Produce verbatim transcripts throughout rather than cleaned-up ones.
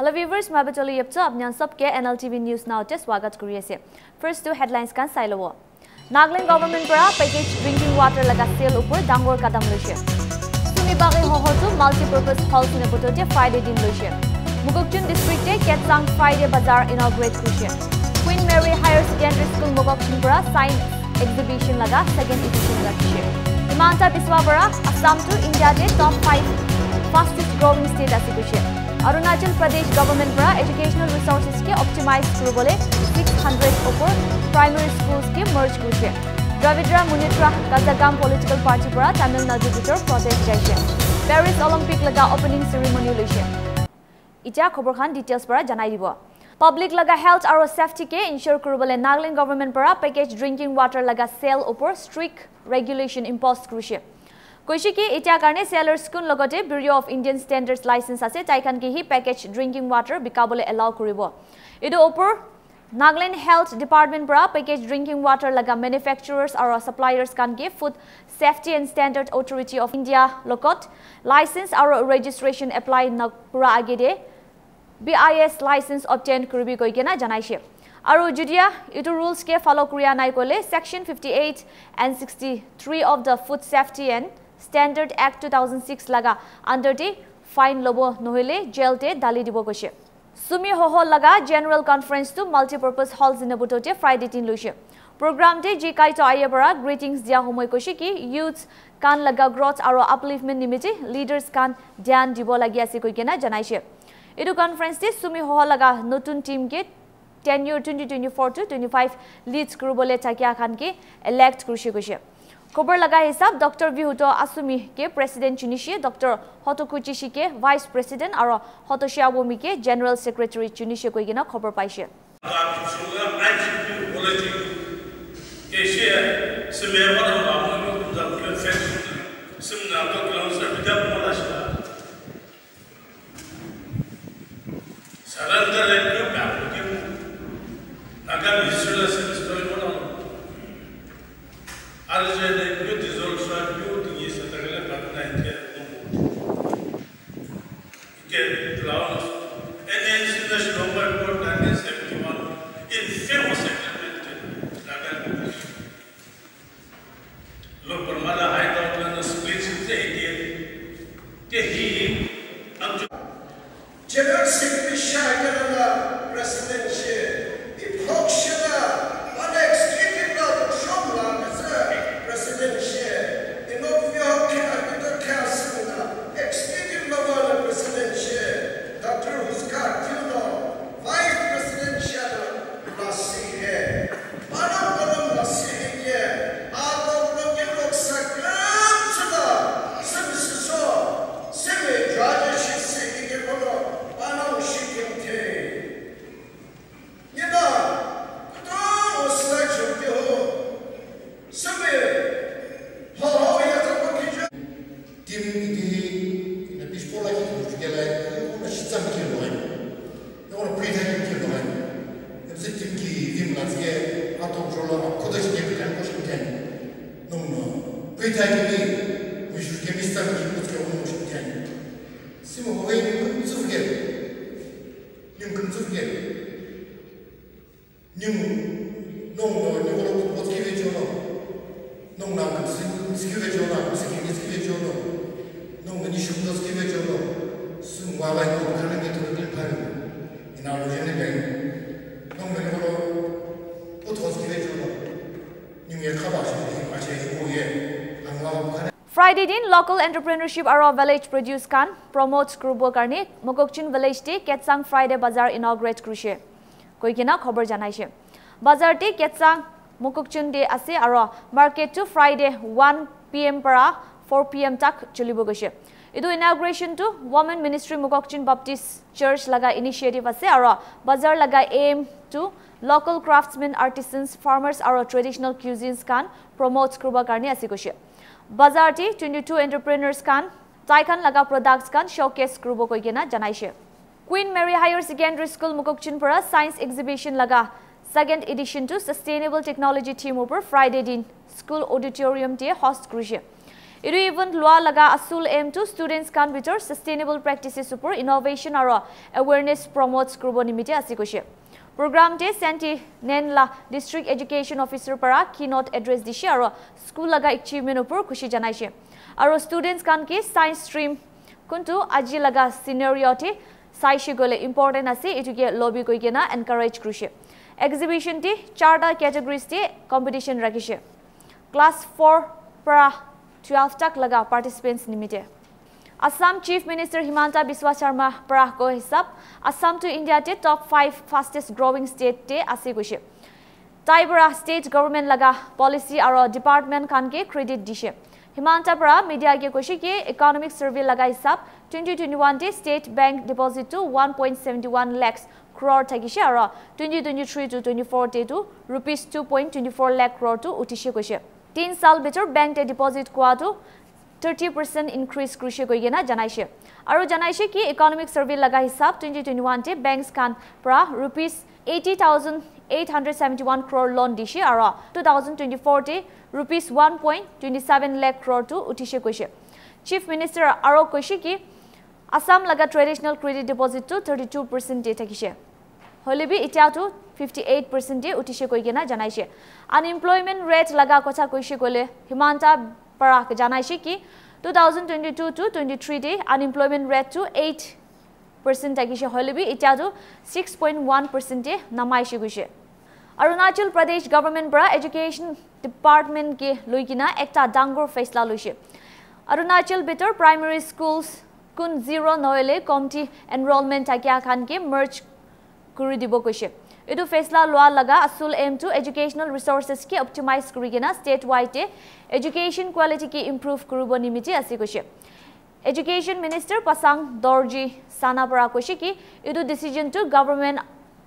Hello viewers, my batoli yapto apnyan sabke N L T V news now te swagat kuriyase. First two headlines kan sailowo. Nagaland government para package drinking water laga sale upor dangor kadam loise. Sunibari hohotu multi-purpose hall sunepotote Friday din loise. Mokokchung district te Ketsang Friday bazaar inaugurate kurise. Queen Mary Higher Secondary School Mokokchung para science exhibition laga second edition lakshye. Himanta Biswa Sarma Assam to India te top five fastest growing state asikushye. Arunachal Pradesh government para educational resources ke optimize kuribole six hundred over primary schools ke merge kurise. Dravida Munnetra Kazhagam political party para Tamil Nadu bitor protest jaise. Paris Olympic laga opening ceremony loise. Ita khobor khan details para janai dibo. Public laga health aru safety ke ensure kuribole Nagaland government para package drinking water laga sale upor strict regulation imposed kurise. Koishi ki eta karne sellers kun logote Bureau of Indian Standards license ase taikan ki hi package drinking water bikabole allow kuribo. Edu opor Nagaland Health Department para package drinking water laga manufacturers or suppliers kan ki Food Safety and Standards Authority of India lokot license or registration apply pura agede B I S license obtained kuribi koigena janaishe. Aru Judia, itu rules ke follow kuriya nai kole section fifty-eight and sixty-three of the Food Safety and Standard Act two thousand six laga under the fine lobo nohile jail te dali dibo koise. Sumi hoho laga general conference to multipurpose hall zinabuto te Friday tin loise. Program te jikai to ayabara greetings dia homoi koise ki youths kan laga growth aro upliftment nimite leaders kan dhyan dibo lagi ase koikena janaise. Itu conference te sumi hoho laga notun team ke tenure twenty twenty-four to twenty-five leads kurubole takia khan ke elect kurise koise. Khabar laga hisab Doctor Vihuto Asumi ke president chunishi, Doctor Hotokuchishi ke vice president aro Hotoshiabomi ke general secretary chunishi koigena khabar paise. Friday din local entrepreneurship aro village produce kan promotes kurubo karne Mokokchung village te Ketsang Friday bazaar inaugurate kurise koikena khobor janaise. Bazaar te Ketsang Mokokchung de ase aro market to Friday one p m para four p m tak chulibo koise. Idu inauguration to Women Ministry Mokokchung Baptist Church laga initiative ase aro bazaar laga aim to local craftsmen, artisans, farmers aro traditional cuisines kan promotes kurubo karne ase koise. Bazaar te twenty-two entrepreneurs kan taikan laga products kan showcase kurubo koigena janaise. Queen Mary Higher Secondary School Mokokchung para science exhibition laga second edition to sustainable technology team over Friday din school auditorium te host kurise. It even lua laga asul aim to students can be sustainable practices upor innovation or awareness promotes kurbonimite asikoshi. Program te Santi Nenla District Education Officer para keynote address dishi aro school laga achievement upor kushi janaishi. Aro students can ke science stream kuntu aji laga scenario te saishi gole important ase ituge lobby koike na encourage krushi. Exhibition te charter categories te competition rakishi. Class four para twelve tak laga participants nimite. Assam Chief Minister Himanta Biswa Sarma para ko hisab Assam to India te top five fastest growing state te ase goshi. Taibara state government laga policy aro department kan ke credit dishe. Himanta para media ke koshi ke economic survey laga hisab twenty twenty-one te state bank deposit to one point seven one lakhs crore thagishe aro twenty twenty-three to twenty-four te to rupees two point two four lakh crore to utishe goshi. Tin sal better bank deposit kwato thirty percent increase krushi goigena janaishe. Aro janaishe ki economic survey laga hisab twenty twenty-one te banks can pra rupees eighty thousand eight hundred seventy-one crore loan dishi ara twenty twenty-four te rupees one point two seven lakh crore to utishe koishe. Chief Minister aro koishe ki Assam laga traditional credit deposit to thirty-two percent te thakishe. Holibi itiatu fifty-eight percent de utishe koigena janaishe. Unemployment rate laga kocha koishe kole Himanta para janaishe ki twenty twenty-two to twenty-three de unemployment rate to eight percent takishe holibi itiatu six point one percent de namaishe koishe. Arunachal Pradesh government para education department ke loigina ekta dangor faisla loishe. Arunachal bitor primary schools kun zero noile comti enrollment takia khan ke merge kuri dibo koishe. Idu faisla lua laga asul aim to educational resources ki optimize kurigena statewide education quality ki improve kurubo nimiti ase koishe. Education Minister Pasang Dorji sana para koishe ki idu decision to government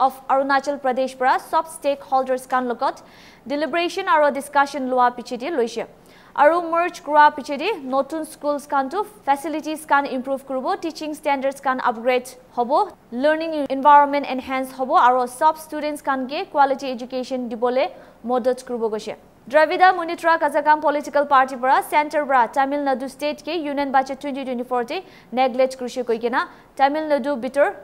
of Arunachal Pradesh para sub stakeholders kan logot deliberation aro discussion lua pichidi loishe. Aru merge kura pichidi notun schools kan to facilities kan improve kurubo, teaching standards kan upgrade hobo, learning environment enhance hobo aro sub students kan ge quality education dibole modot kurubo goshe. Dravida Munnetra Kazhagam political party para center para Tamil Nadu state ke union budget twenty twenty-four te neglect krushi koigena Tamil Nadu bitor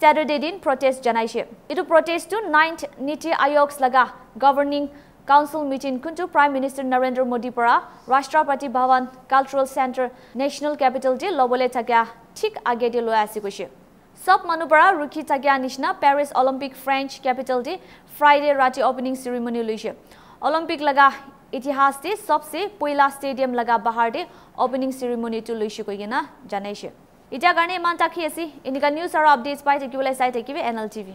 Saturday din protest janaishe. Itu protest to ninth Niti Ayog's laga governing Council meeting kuntu Prime Minister Narendra Modi para Rashtrapati Bhavan Cultural Center National Capital de lobole thakya thik age de loi ase koishe. Sob manu para rukhi thakya nishna Paris Olympic French Capital de Friday rati opening ceremony loishe. Olympic laga itihas de sobse poila stadium laga bahar de opening ceremony to loishe koigena janaishe. Ita garne man takhi ase inika news aru updates pai thakibole sai thakibe N L T V.